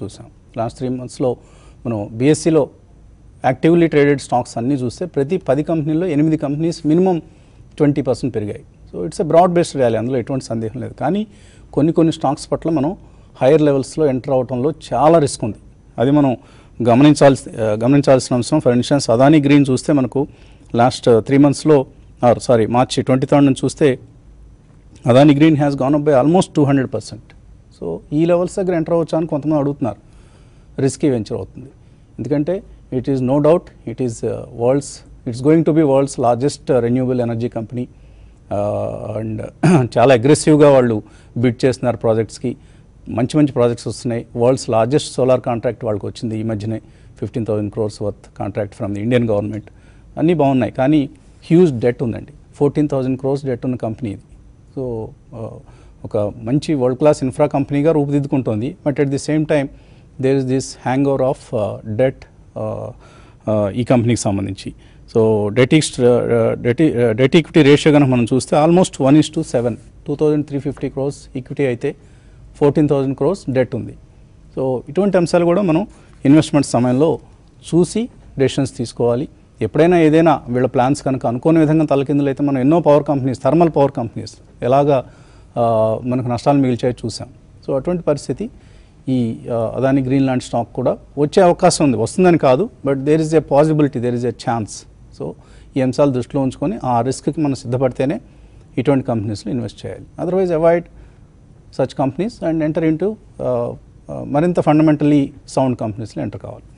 చూసాం last 3 months లో మనం BSC లో యాక్టివ్లీ ట్రేడెడ్ స్టాక్స్ అన్ని చూస్తే ప్రతి 10 కంపెనీల్లో 8 కంపెనీస్ మినిమం 20% పెరిగాయి so it's a broad based rally అందులో ఎటువంటి సందేహం లేదు కానీ కొన్ని కొన్ని స్టాక్స్ పట్ల మనం హైయర్ లెవెల్స్ లో ఎంటర్ అవడంలో చాలా రిస్క్ ఉంది అది మనం గమనించాల్సిన అంశం ఫర్ ఇన్స్టెన్స్ అదానీ గ్రీన్ చూస్తే మనకు లాస్ట్ 3 మంత్స్ లో ఆర్ సారీ మార్చి 23 నుంచి చూస్తే Adani green has gone up by almost 200% so ఈ లెవెల్స్ దగ్గర ఎంటర్ అవ్వచ్చు అని కొంతమంది అడుగుతున్నారు రిస్కీ వెంచర్ అవుతుంది ఎందుకంటే it is no doubt it is world's it's going to be world's largest renewable energy company and చాలా అగ్రెసివ్గా వాళ్ళు బిడ్ చేస్తున్నారు ప్రాజెక్ట్స్కి మంచి మంచి ప్రాజెక్ట్స్ వస్తున్నాయి వరల్డ్స్ లార్జెస్ట్ సోలార్ కాంట్రాక్ట్ వాళ్ళకి వచ్చింది ఈ మధ్యనే 15,000 crores worth contract from the Indian government అన్నీ బాగున్నాయి కానీ హ్యూజ్ డెట్ ఉందండి 14,000 crores డెట్ ఉన్న కంపెనీ ఇది సో ఒక మంచి వరల్డ్ క్లాస్ ఇన్ఫ్రా కంపెనీగా రూపుదిద్దుకుంటోంది but at the same time there is this hangover of debt ఈ కంపెనీకి సంబంధించి సో డెట్ ఈక్విటీ రేషియో కనుక మనం చూస్తే ఆల్మోస్ట్ 1:7 2,350 crores ఈక్విటీ అయితే 14,000 crores డెట్ ఉంది సో ఇటువంటి అంశాలు కూడా మనం ఇన్వెస్ట్మెంట్ సమయంలో చూసి డెసిషన్స్ తీసుకోవాలి ఎప్పుడైనా ఏదైనా వీళ్ళ ప్లాన్స్ కనుక అనుకోని విధంగా తలకిందులు అయితే మనం ఎన్నో power companies thermal power companies ఎలాగా మనకు నష్టాలు మిగిల్చాయి చూసాం సో అటువంటి పరిస్థితి ఈ అదాని గ్రీన్ లాంటి స్టాక్ కూడా వచ్చే అవకాశం ఉంది వస్తుందని కాదు but there is a possibility there is a chance so ఈ అంశాలు దృష్టిలో ఉంచుకొని ఆ రిస్క్కి మనం సిద్ధపడితేనే ఇటువంటి కంపెనీస్లో ఇన్వెస్ట్ చేయాలి otherwise avoid such companies and enter into మరింత ఫండమెంటలీ సౌండ్ కంపెనీస్లో ఎంటర్ కావాలి